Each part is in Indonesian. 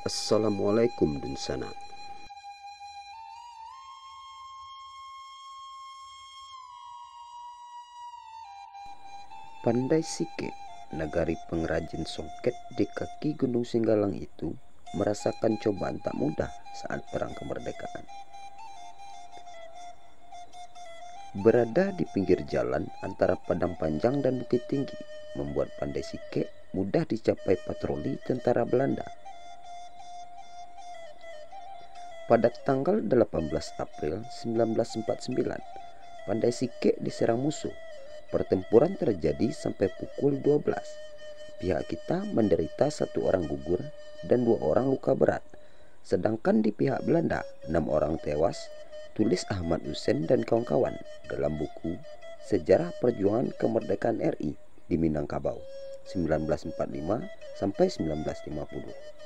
Assalamualaikum Dunsana. Pandai Sikek, nagari pengrajin songket di kaki Gunung Singgalang itu merasakan cobaan tak mudah saat perang kemerdekaan. Berada di pinggir jalan antara Padang Panjang dan Bukit Tinggi membuat Pandai Sikek mudah dicapai patroli tentara Belanda. Pada tanggal 18 April 1949, Pandai Sikek diserang musuh. Pertempuran terjadi sampai pukul 12. Pihak kita menderita 1 orang gugur dan 2 orang luka berat. Sedangkan di pihak Belanda 6 orang tewas, tulis Ahmad Husein dan kawan-kawan dalam buku Sejarah Perjuangan Kemerdekaan RI di Minangkabau 1945 sampai 1950.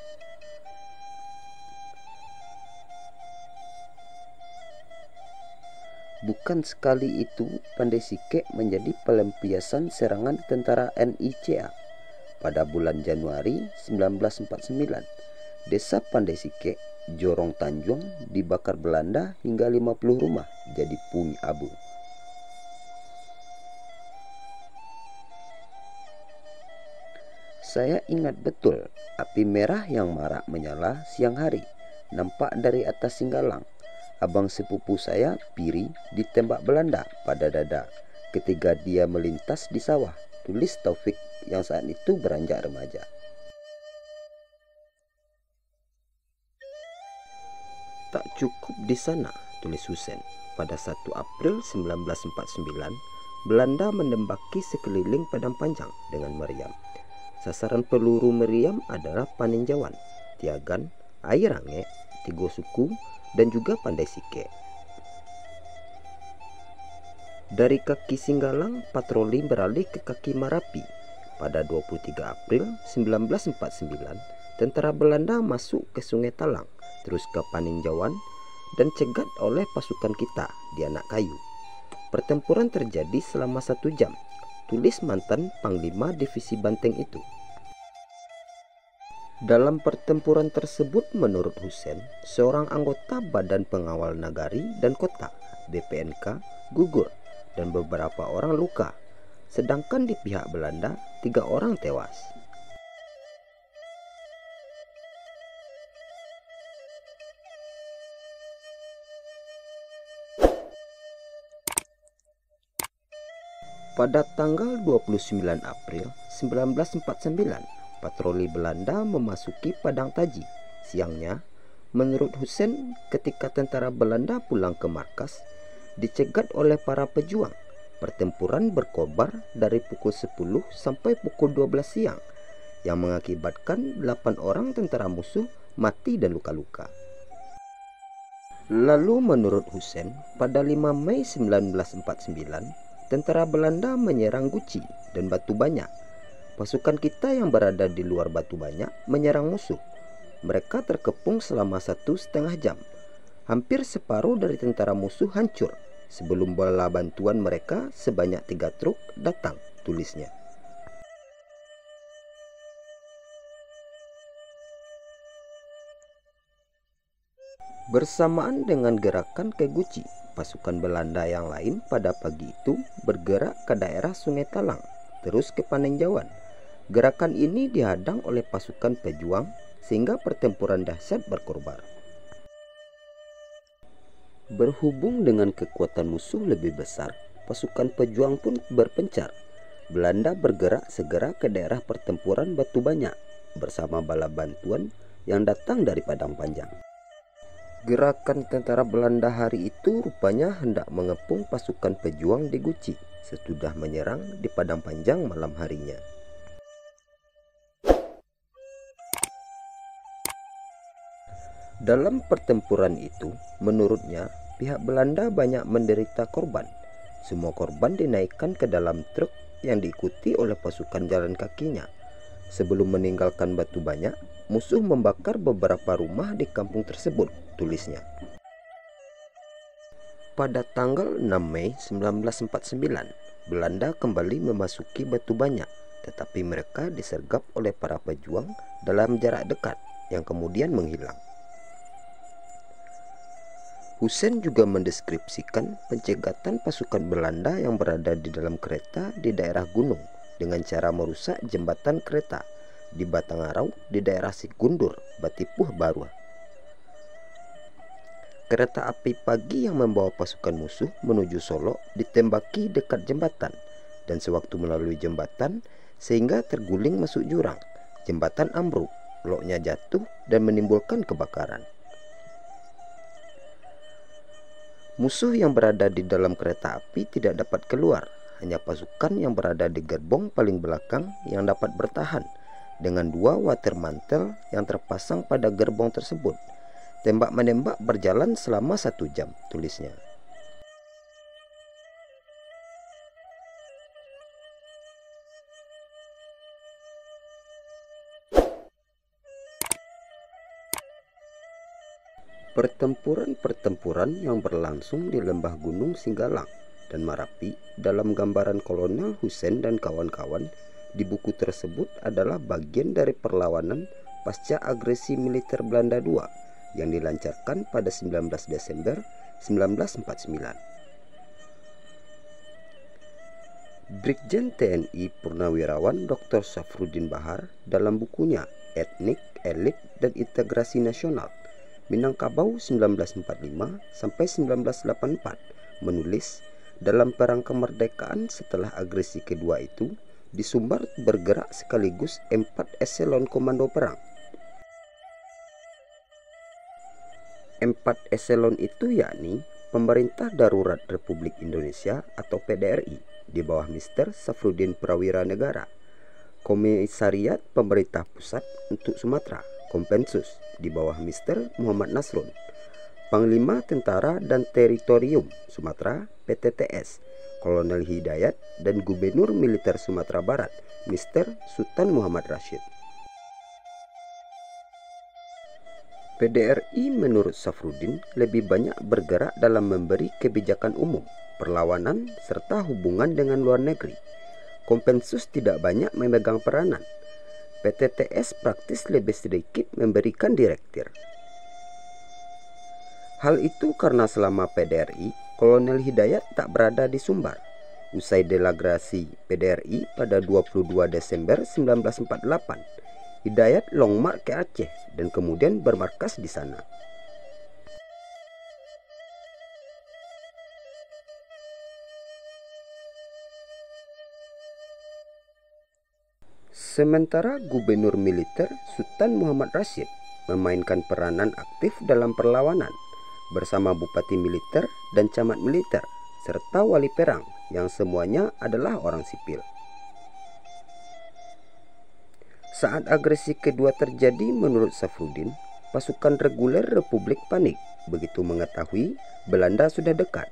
Bukan sekali itu Pandai Sikek menjadi pelampiasan serangan tentara NICA. Pada bulan Januari 1949, desa Pandai Sikek, Jorong Tanjung dibakar Belanda hingga 50 rumah jadi puing abu. Saya ingat betul api merah yang marak menyala siang hari, nampak dari atas Singgalang. Abang sepupu saya, Piri, ditembak Belanda pada dada ketika dia melintas di sawah, tulis Taufik yang saat itu beranjak remaja. Tak cukup di sana, tulis Susan. Pada 1 April 1949, Belanda menembaki sekeliling Padang Panjang dengan meriam. Sasaran peluru meriam adalah Paninjauan, Tiagan, Airange, Tigo Suku, dan juga Pandai Sikek. Dari kaki Singgalang, patroli beralih ke kaki Marapi. Pada 23 April 1949, tentara Belanda masuk ke Sungai Talang, terus ke Paninjauan, dan cegat oleh pasukan kita di Anak Kayu. Pertempuran terjadi selama 1 jam, tulis mantan Panglima Divisi Banteng itu. Dalam pertempuran tersebut, menurut Husein, seorang anggota Badan Pengawal Nagari dan Kota (BPNK) gugur dan beberapa orang luka. Sedangkan di pihak Belanda, 3 orang tewas. Pada tanggal 29 April 1949, patroli Belanda memasuki Padang Taji. Siangnya, menurut Husein, ketika tentara Belanda pulang ke markas, dicegat oleh para pejuang. Pertempuran berkobar dari pukul 10 sampai pukul 12 siang, yang mengakibatkan 8 orang tentara musuh mati dan luka-luka. Lalu menurut Husein, pada 5 Mei 1949, tentara Belanda menyerang Guci dan Batu Banyak. Pasukan kita yang berada di luar Batu Banyak menyerang musuh. Mereka terkepung selama 1,5 jam. Hampir separuh dari tentara musuh hancur sebelum bala bantuan mereka sebanyak 3 truk datang, tulisnya. Bersamaan dengan gerakan ke Guci, pasukan Belanda yang lain pada pagi itu bergerak ke daerah Sungai Talang, terus ke Paninjauan. Gerakan ini dihadang oleh pasukan pejuang sehingga pertempuran dahsyat berkobar. Berhubung dengan kekuatan musuh lebih besar, pasukan pejuang pun berpencar. Belanda bergerak segera ke daerah pertempuran Batu Banyak bersama bala bantuan yang datang dari Padang Panjang. Gerakan tentara Belanda hari itu rupanya hendak mengepung pasukan pejuang di Guci sesudah menyerang di Padang Panjang malam harinya. Dalam pertempuran itu, menurutnya, pihak Belanda banyak menderita korban. Semua korban dinaikkan ke dalam truk yang diikuti oleh pasukan jalan kakinya. Sebelum meninggalkan Batu Banyak, musuh membakar beberapa rumah di kampung tersebut, tulisnya. Pada tanggal 6 Mei 1949, Belanda kembali memasuki Batu Banyak, tetapi mereka disergap oleh para pejuang dalam jarak dekat. yang kemudian menghilang. Husein juga mendeskripsikan pencegatan pasukan Belanda yang berada di dalam kereta di daerah gunung dengan cara merusak jembatan kereta di Batangarau di daerah Sigundur, Batipuh Barua. Kereta api pagi yang membawa pasukan musuh menuju Solo ditembaki dekat jembatan dan sewaktu melalui jembatan sehingga terguling masuk jurang. Jembatan ambruk, loknya jatuh dan menimbulkan kebakaran. Musuh yang berada di dalam kereta api tidak dapat keluar, hanya pasukan yang berada di gerbong paling belakang yang dapat bertahan dengan dua watermantel yang terpasang pada gerbong tersebut. Tembak menembak berjalan selama 1 jam, tulisnya. Pertempuran-pertempuran yang berlangsung di lembah gunung Singgalang dan Marapi dalam gambaran kolonel Husein dan kawan-kawan di buku tersebut adalah bagian dari perlawanan pasca agresi militer Belanda II yang dilancarkan pada 19 Desember 1949. Brigjen TNI Purnawirawan Dr. Sjafruddin Bahar dalam bukunya Etnik, Elit, dan Integrasi Nasional Minangkabau 1945–1984 menulis, dalam perang kemerdekaan setelah agresi kedua itu di Sumbar bergerak sekaligus 4 eselon komando perang. 4 eselon itu yakni Pemerintah Darurat Republik Indonesia atau PDRI di bawah Mr. Sjafruddin Prawiranegara, Komisariat Pemerintah Pusat untuk Sumatera Kompensus di bawah Mr. Muhammad Nasrun, Panglima Tentara dan Teritorium Sumatera PTTS, Kolonel Hidayat, dan Gubernur Militer Sumatera Barat Mr. Sultan Mohammad Rasjid. PDRI menurut Sjafruddin lebih banyak bergerak dalam memberi kebijakan umum, perlawanan, serta hubungan dengan luar negeri. Kompensus tidak banyak memegang peranan. PTTS praktis lebih sedikit memberikan direktir. Hal itu karena selama PDRI, Kolonel Hidayat tak berada di Sumbar. Usai degresi PDRI pada 22 Desember 1948, Hidayat long march ke Aceh dan kemudian bermarkas di sana. Sementara Gubernur Militer Sultan Mohammad Rasjid memainkan peranan aktif dalam perlawanan bersama Bupati Militer dan Camat Militer serta Wali Perang yang semuanya adalah orang sipil. Saat agresi kedua terjadi menurut Sjafruddin, pasukan reguler Republik panik begitu mengetahui Belanda sudah dekat.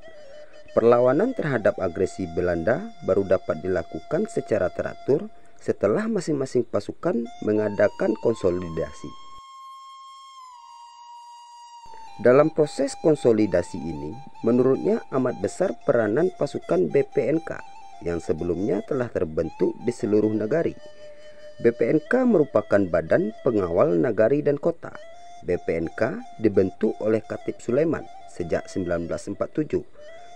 Perlawanan terhadap agresi Belanda baru dapat dilakukan secara teratur setelah masing-masing pasukan mengadakan konsolidasi. Dalam proses konsolidasi ini, menurutnya amat besar peranan pasukan BPNK yang sebelumnya telah terbentuk di seluruh negari. BPNK merupakan badan pengawal nagari dan kota. BPNK dibentuk oleh Khatib Sulaiman sejak 1947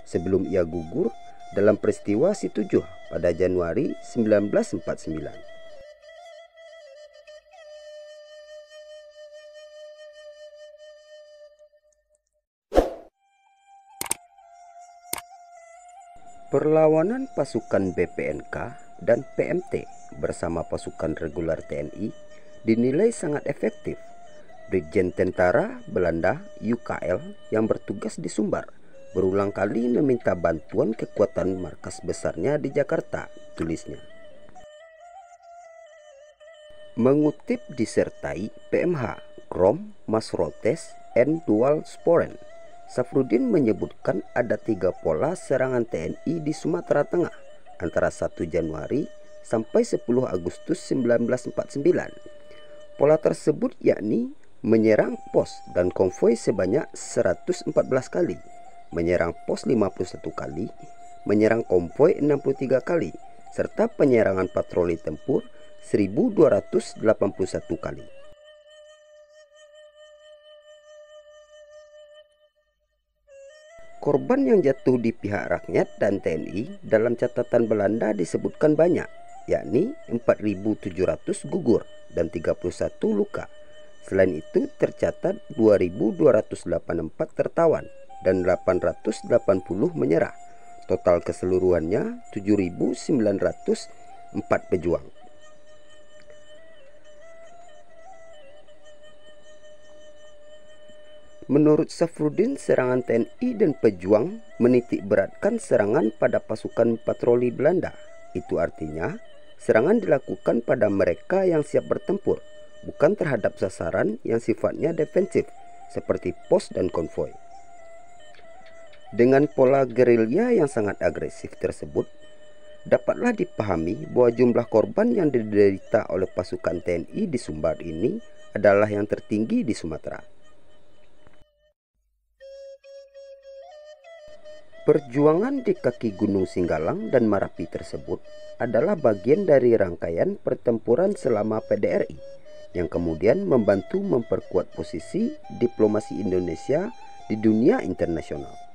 sebelum ia gugur dalam peristiwa Situjuh pada Januari 1949. Perlawanan pasukan BPNK dan PMT bersama pasukan reguler TNI dinilai sangat efektif. Brigjen Tentara Belanda UKL yang bertugas di Sumbar berulang kali meminta bantuan kekuatan markas besarnya di Jakarta, tulisnya. Mengutip disertai PMH, Krom, Masrotes, and Dual Sporen, Sjafruddin menyebutkan ada 3 pola serangan TNI di Sumatera Tengah antara 1 Januari sampai 10 Agustus 1949. Pola tersebut yakni menyerang pos dan konvoi sebanyak 114 kali. Menyerang pos 51 kali, menyerang konvoi 63 kali, serta penyerangan patroli tempur 1281 kali. Korban yang jatuh di pihak rakyat dan TNI dalam catatan Belanda disebutkan banyak, yakni 4.700 gugur dan 31 luka. Selain itu tercatat 2.284 tertawan dan 880 menyerah. Total keseluruhannya 7.904 pejuang. Menurut Sjafruddin, serangan TNI dan pejuang menitikberatkan serangan pada pasukan patroli Belanda. Itu artinya, serangan dilakukan pada mereka yang siap bertempur, bukan terhadap sasaran yang sifatnya defensif, seperti pos dan konvoi. Dengan pola gerilya yang sangat agresif tersebut, dapatlah dipahami bahwa jumlah korban yang diderita oleh pasukan TNI di Sumbar ini adalah yang tertinggi di Sumatera. Perjuangan di kaki Gunung Singgalang dan Marapi tersebut adalah bagian dari rangkaian pertempuran selama PDRI yang kemudian membantu memperkuat posisi diplomasi Indonesia di dunia internasional.